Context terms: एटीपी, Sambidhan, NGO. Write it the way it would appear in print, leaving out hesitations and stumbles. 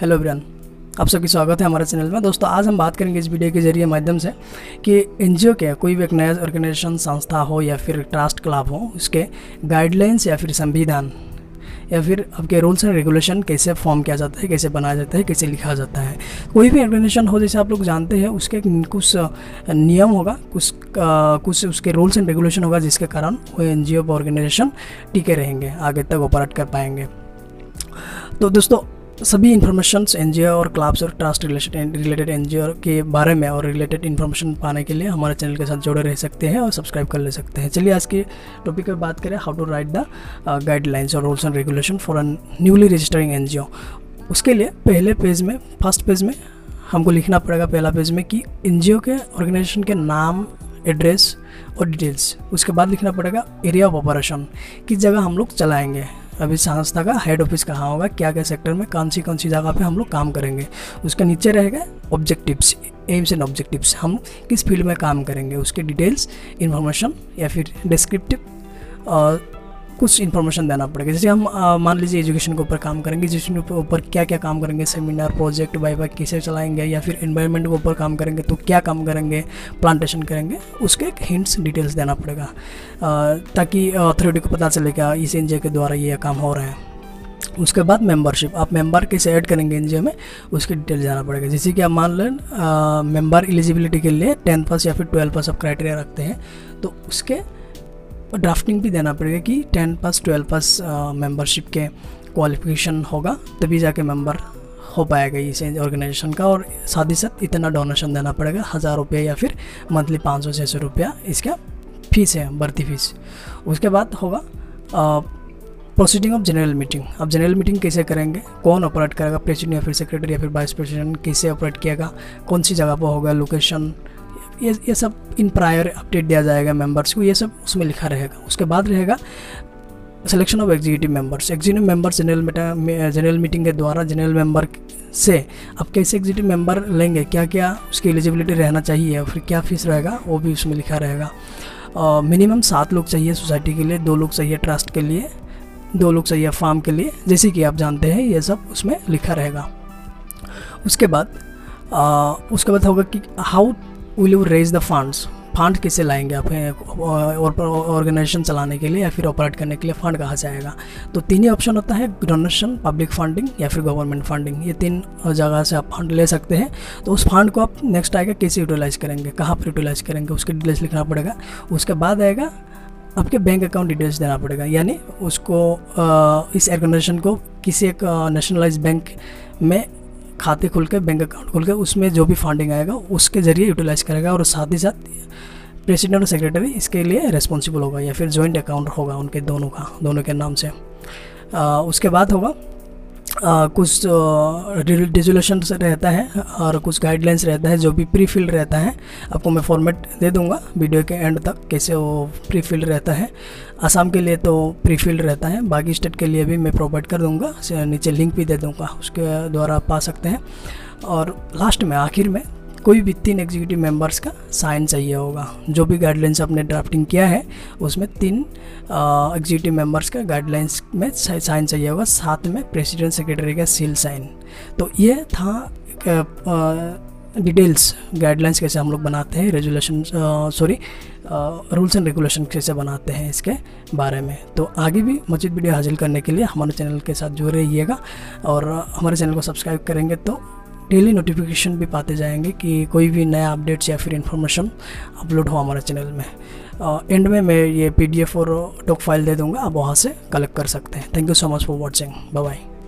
Hello everyone, आप सबकी स्वागत है हमारे चैनल में। दोस्तों आज हम बात करेंगे इस वीडियो के जरिए माध्यम से कि एनजीओ के कोई भी एक नया ऑर्गेनाइजेशन, संस्था हो या फिर ट्रस्ट क्लब हो, उसके गाइडलाइंस या फिर संविधान या फिर आपके रूल्स एंड रेगुलेशन कैसे फॉर्म किया जाता है, कैसे बनाया जाता है, कैसे लिखा जाता है। कोई भी ऑर्गेनाइजेशन हो जैसे आप लोग जानते हैं, उसके कुछ नियम होगा, कुछ उसके रूल्स एंड रेगुलेशन होगा, जिसके कारण वो एनजीओ ऑर्गेनाइजेशन टिके रहेंगे, आगे तक ऑपरेट कर पाएंगे। तो दोस्तों सभी इन्फॉर्मेशन एनजीओ और क्लब्स और ट्रस्ट रिलेटेड एनजीओ के बारे में और रिलेटेड इन्फॉर्मेशन पाने के लिए हमारे चैनल के साथ जुड़े रह सकते हैं और सब्सक्राइब कर ले सकते हैं। चलिए आज के टॉपिक पर बात करें, how to write the guidelines और rules and regulation for an newly registering NGO. उसके लिए पहले पेज में, फर्स्ट पेज में हमको लिखना पड़ेगा, पहला पेज में कि एनजीओ के ऑर्गेनाइजेशन के नाम, एड्रेस और डिटेल्स। उसके बाद लिखना पड़ेगा एरिया ऑफ ऑपरेशन, किस जगह हम लोग चलाएँगे, अभी संस्था का हेड ऑफिस कहाँ होगा, क्या क्या सेक्टर में, कौन सी जगह पे हम लोग काम करेंगे। उसके नीचे रहेगा ऑब्जेक्टिव्स, एम्स एंड ऑब्जेक्टिव्स, हम किस फील्ड में काम करेंगे, उसके डिटेल्स, इन्फॉर्मेशन या फिर डिस्क्रिप्टिव कुछ इन्फॉर्मेशन देना पड़ेगा। जैसे हम मान लीजिए एजुकेशन के ऊपर काम करेंगे, जिसके ऊपर क्या क्या काम करेंगे, सेमिनार, प्रोजेक्ट, वाइवा कैसे चलाएंगे, या फिर एनवायरनमेंट के ऊपर काम करेंगे तो क्या काम करेंगे, प्लांटेशन करेंगे, उसके हिंट्स डिटेल्स देना पड़ेगा ताकि अथॉरिटी को पता चले क्या इस एनजीओ के द्वारा ये काम हो रहा है। उसके बाद मेंबरशिप, आप मेंबर कैसे ऐड करेंगे एनजीओ में, उसकी डिटेल जाना पड़ेगा। जैसे कि आप मान लें मेंबर एलिजिबिलिटी के लिए 10+ या फिर 12+ आप क्राइटेरिया रखते हैं, तो उसके ड्राफ्टिंग भी देना पड़ेगा कि 10+, 12+ मेंबरशिप के क्वालिफिकेशन होगा तभी जाके मेंबर हो पाएगा इस ऑर्गेनाइजेशन का। और साथ ही साथ इतना डोनेशन देना पड़ेगा, 1000 रुपया या फिर मंथली 500-600 रुपया इसका फीस है, भर्ती फीस। उसके बाद होगा प्रोसीडिंग ऑफ जनरल मीटिंग। अब जनरल मीटिंग कैसे करेंगे, कौन ऑपरेट करेगा, प्रेसिडेंट या फिर सेक्रेटरी या फिर वाइस प्रेसिडेंट कैसे ऑपरेट किएगा, कौन सी जगह पर होगा, लोकेशन, ये सब इन प्रायर अपडेट दिया जाएगा मेंबर्स को, ये सब उसमें लिखा रहेगा। उसके बाद रहेगा selection of executive members. Executive members general meeting के द्वारा जनरल मेंबर से आप कैसे एग्जीक्यूटिव मेंबर लेंगे, क्या क्या उसकी एलिजिबिलिटी रहना चाहिए और फिर क्या फीस रहेगा, वो भी उसमें लिखा रहेगा। मिनिमम 7 लोग चाहिए सोसाइटी के लिए, 2 लोग चाहिए ट्रस्ट के लिए, 2 लोग चाहिए फार्म के लिए, जैसे कि आप जानते हैं ये सब उसमें लिखा रहेगा। उसके बाद होगा कि how will you raise the funds, fund कैसे लाएंगे आप ऑर्गेनाइजेशन चलाने के लिए या फिर ऑपरेट करने के लिए, फंड कहाँ से आएगा। तो 3 ही ऑप्शन होता है, डोनेशन, पब्लिक फंडिंग या फिर गवर्नमेंट फंडिंग, ये 3 जगह से आप फंड ले सकते हैं। तो उस फंड को आप नेक्स्ट आएगा कैसे यूटिलाइज़ करेंगे, कहाँ पर यूटिलाइज़ करेंगे, उसके डिटेल्स लिखना पड़ेगा। उसके बाद आएगा आपके बैंक अकाउंट डिटेल्स देना पड़ेगा, यानी उसको इस ऑर्गेनाइजेशन को किसी एक नेशनलाइज बैंक में खाते खुल के, बैंक अकाउंट खुल के उसमें जो भी फंडिंग आएगा उसके जरिए यूटिलाइज करेगा। और साथ ही साथ प्रेसिडेंट और सेक्रेटरी इसके लिए रेस्पॉन्सिबल होगा या फिर जॉइंट अकाउंट होगा उनके दोनों के नाम से। उसके बाद होगा कुछ रेजोल्यूशन रहता है और कुछ गाइडलाइंस रहता है जो भी प्री फिल्ड रहता है, आपको मैं फॉर्मेट दे दूंगा वीडियो के एंड तक कैसे वो प्री फिल्ड रहता है। असम के लिए तो प्री फिल्ड रहता है, बाकी स्टेट के लिए भी मैं प्रोवाइड कर दूंगा, नीचे लिंक भी दे दूंगा, उसके द्वारा आप पा सकते हैं। और लास्ट में, आखिर में कोई भी 3 एग्जीक्यूटिव मेंबर्स का साइन चाहिए होगा, जो भी गाइडलाइंस आपने ड्राफ्टिंग किया है उसमें 3 एग्जीक्यूटिव मेंबर्स का गाइडलाइंस में साइन चाहिए होगा, साथ में प्रेसिडेंट सेक्रेटरी का सील साइन। तो ये था डिटेल्स, गाइडलाइंस कैसे हम लोग बनाते हैं, रूल्स एंड रेगुलेशन कैसे बनाते हैं इसके बारे में। तो आगे भी मज़ीद वीडियो हासिल करने के लिए हमारे चैनल के साथ जुड़े रहिएगा और हमारे चैनल को सब्सक्राइब करेंगे तो डेली नोटिफिकेशन भी पाते जाएंगे कि कोई भी नया अपडेट्स या फिर इन्फॉर्मेशन अपलोड हो हमारे चैनल में। एंड में मैं ये PDF और डॉक फाइल दे दूंगा, आप वहाँ से कलेक्ट कर सकते हैं। Thank you so much for watching, bye bye.